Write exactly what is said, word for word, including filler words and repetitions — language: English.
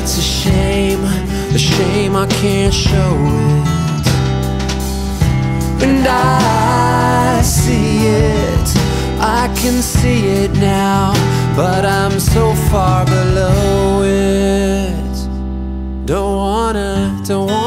It's a shame, a shame I can't show it. And I see it, I can see it now, but I'm so far below it. Don't wanna, don't wanna